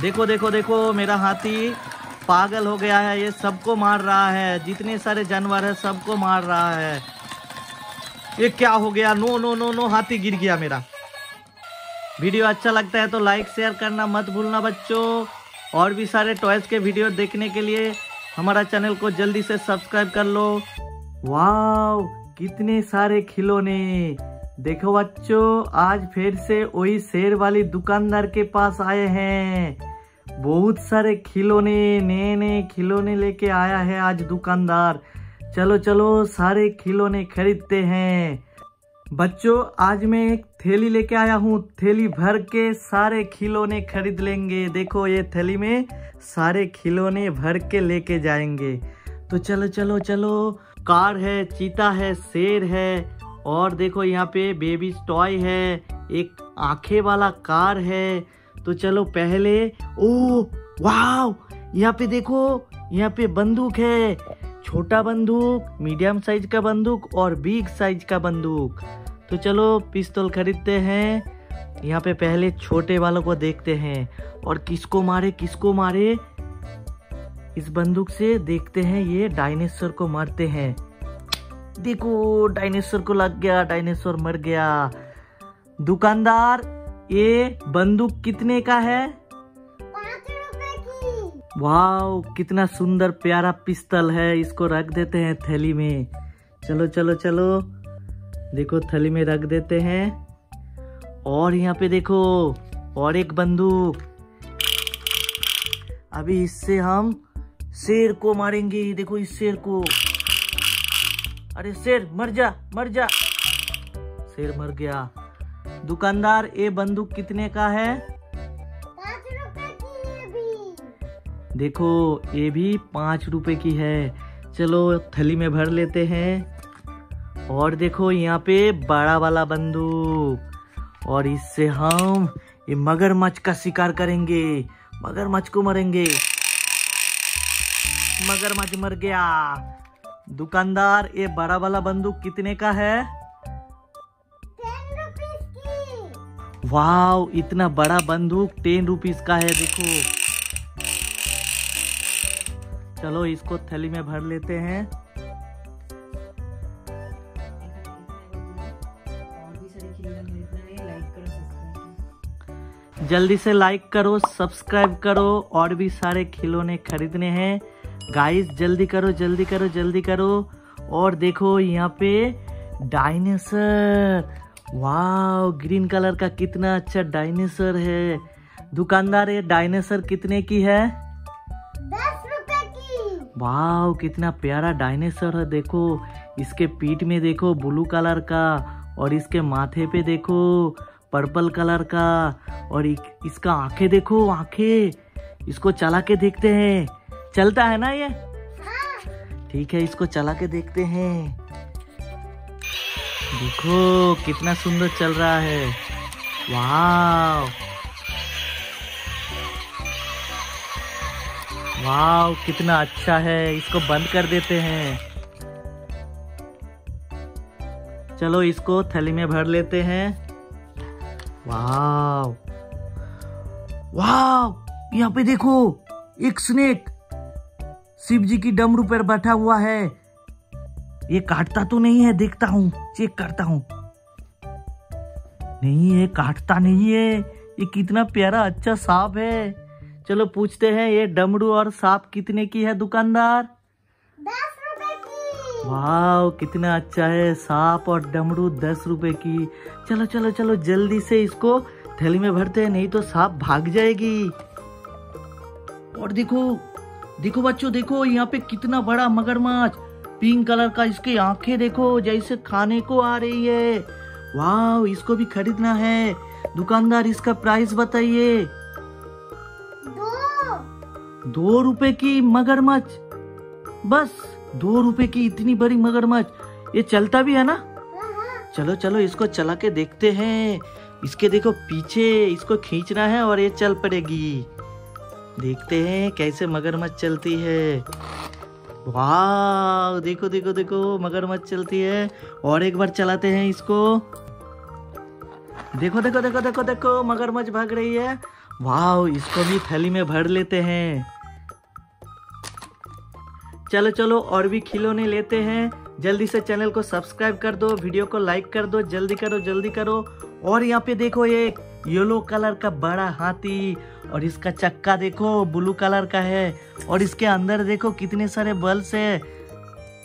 देखो देखो देखो मेरा हाथी पागल हो गया है, ये सबको मार रहा है, जितने सारे जानवर है सबको मार रहा है। ये क्या हो गया? नो नो नो नो, हाथी गिर गया मेरा। वीडियो अच्छा लगता है तो लाइक शेयर करना मत भूलना बच्चों। और भी सारे टॉयज़ के वीडियो देखने के लिए हमारा चैनल को जल्दी से सब्सक्राइब कर लो। वाव, कितने सारे खिलौने। देखो बच्चों, आज फिर से वही शेर वाली दुकानदार के पास आए हैं। बहुत सारे खिलौने, नए नए खिलौने लेके आया है आज दुकानदार। चलो चलो सारे खिलौने खरीदते हैं। बच्चों आज मैं एक थैली लेके आया हूँ, थैली भर के सारे खिलौने खरीद लेंगे। देखो ये थैली में सारे खिलौने भर के लेके जाएंगे। तो चलो चलो चलो, कार है, चीता है, शेर है, और देखो यहाँ पे बेबी टॉय है, एक आंखें वाला कार है। तो चलो पहले, ओ वाव, यहाँ पे देखो, यहाँ पे बंदूक है, छोटा बंदूक, मीडियम साइज का बंदूक और बिग साइज का बंदूक। तो चलो पिस्तौल खरीदते हैं। यहाँ पे पहले छोटे वालों को देखते हैं और किसको मारे किसको मारे। इस बंदूक से देखते हैं, ये डायनासोर को मारते हैं। देखो डायनासोर को लग गया, डायनासोर मर गया। दुकानदार ये बंदूक कितने का है? 5 रुपए की। वाओ कितना सुंदर प्यारा पिस्तल है, इसको रख देते हैं थैली में। चलो चलो चलो, देखो थैली में रख देते हैं। और यहाँ पे देखो और एक बंदूक, अभी इससे हम शेर को मारेंगे। देखो इस शेर को, अरे शेर मर जा मर जा, शेर मर गया। दुकानदार ये बंदूक कितने का है? 5 रुपए की ये भी। देखो ये भी 5 रुपए की है। चलो थैली में भर लेते हैं। और देखो यहाँ पे बड़ा वाला बंदूक, और इससे हम ये मगरमच्छ का शिकार करेंगे, मगरमच्छ को मारेंगे। मगरमच्छ मर गया। दुकानदार ये बड़ा वाला बंदूक कितने का है? 10 रुपीस की। वाव इतना बड़ा बंदूक 10 रुपीस का है। देखो चलो इसको थैली में भर लेते हैं। जल्दी से लाइक करो, सब्सक्राइब करो, और भी सारे खिलौने खरीदने हैं गाइस। जल्दी करो जल्दी करो जल्दी करो। और देखो यहाँ पे डायनासोर, वाव ग्रीन कलर का कितना अच्छा डायनासोर है। दुकानदार ये डायनासोर कितने की है? 10 रुपए की। वाव कितना प्यारा डायनासोर है। देखो इसके पीठ में देखो ब्लू कलर का, और इसके माथे पे देखो पर्पल कलर का, और इसका आंखें देखो, आंखें। इसको चला के देखते हैं, चलता है ना ये? हाँ। ठीक है इसको चला के देखते हैं। देखो कितना सुंदर चल रहा है। वाव वाव कितना अच्छा है। इसको बंद कर देते हैं। चलो इसको थैली में भर लेते हैं। वाव वाव यहाँ पे देखो एक स्नेक शिव जी की डमरू पर बैठा हुआ है। ये काटता तो नहीं है, देखता हूँ, चेक करता हूँ। नहीं है, काटता नहीं है। ये कितना प्यारा अच्छा सांप है। चलो पूछते हैं ये डमरू और सांप कितने की है? दुकानदार 10 रुपए की। वाव कितना अच्छा है, सांप और डमरू 10 रुपए की। चलो चलो चलो जल्दी से इसको थैली में भरते हैं, नहीं तो सांप भाग जाएगी। और देखो देखो बच्चों, देखो यहाँ पे कितना बड़ा मगरमच्छ, पिंक कलर का, इसकी आंखें देखो जैसे खाने को आ रही है। वाव इसको भी खरीदना है। दुकानदार इसका प्राइस बताइए। 2 रुपए की मगरमच्छ, बस 2 रुपए की इतनी बड़ी मगरमच्छ। ये चलता भी है ना? चलो चलो इसको चला के देखते हैं। इसके देखो पीछे, इसको खींचना है और ये चल पड़ेगी। देखते हैं कैसे मगरमच्छ चलती है। वाह देखो देखो देखो मगरमच्छ चलती है। और एक बार चलाते हैं इसको। देखो देखो देखो देखो देखो मगरमच्छ भाग रही है। वाओ, इसको भी थैली में भर लेते हैं। चलो चलो और भी खिलौने लेते हैं। जल्दी से चैनल को सब्सक्राइब कर दो, वीडियो को लाइक कर दो, जल्दी करो जल्दी करो। और यहाँ पे देखो एक येलो कलर का बड़ा हाथी, और इसका चक्का देखो ब्लू कलर का है, और इसके अंदर देखो कितने सारे बल्ब्स है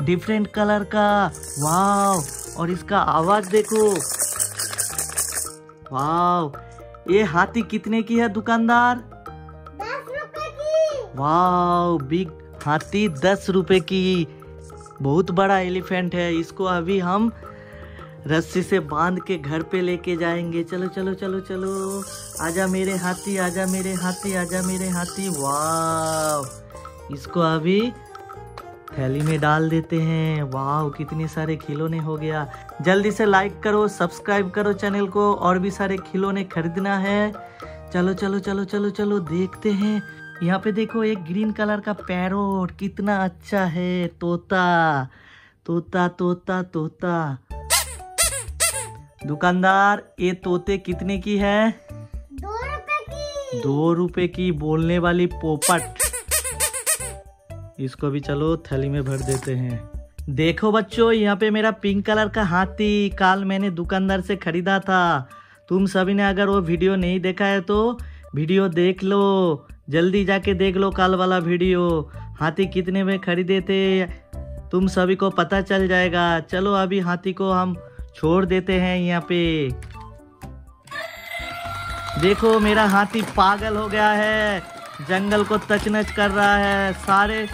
डिफरेंट कलर का। वाव, और इसका आवाज देखो। वाव, ये हाथी कितने की है दुकानदार? 10 रुपए की। वाव, बिग हाथी 10 रुपए की। बहुत बड़ा एलिफेंट है, इसको अभी हम रस्सी से बांध के घर पे लेके जाएंगे। चलो चलो चलो चलो, आजा मेरे हाथी, आजा मेरे हाथी, आजा मेरे हाथी। वाव, इसको अभी थैली में डाल देते हैं। वाव, कितने सारे खिलौने हो गया। जल्दी से लाइक करो, सब्सक्राइब करो चैनल को, और भी सारे खिलौने खरीदना है। चलो चलो चलो चलो चलो, देखते हैं। यहाँ पे देखो एक ग्रीन कलर का पैरोट, कितना अच्छा है। तोता तोता तोता तोता। दुकानदार, ये तोते कितने की है? 2 रुपए की। 2 रुपए की। बोलने वाली पोपट, इसको भी चलो थैली में भर देते हैं। देखो बच्चों, यहाँ पे मेरा पिंक कलर का हाथी काल मैंने दुकानदार से खरीदा था। तुम सभी ने अगर वो वीडियो नहीं देखा है तो वीडियो देख लो, जल्दी जाके देख लो काल वाला वीडियो। हाथी कितने में खरीदे थे तुम सभी को पता चल जाएगा। चलो अभी हाथी को हम छोड़ देते हैं। यहाँ पे देखो मेरा हाथी पागल हो गया है, जंगल को तचनच कर रहा है, सारे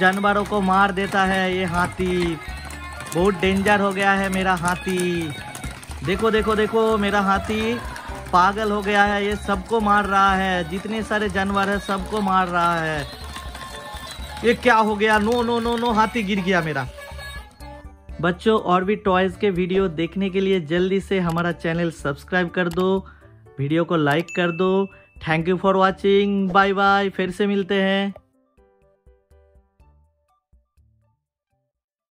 जानवरों को मार देता है ये हाथी। बहुत डेंजर हो गया है मेरा हाथी। देखो देखो देखो, मेरा हाथी पागल हो गया है, ये सबको मार रहा है, जितने सारे जानवर है सबको मार रहा है। ये क्या हो गया? नो नो नो नो, हाथी गिर गया मेरा। बच्चों, और भी टॉयज के वीडियो देखने के लिए जल्दी से हमारा चैनल सब्सक्राइब कर दो, वीडियो को लाइक कर दो। Thank you for watching, bye bye, फिर से मिलते हैं।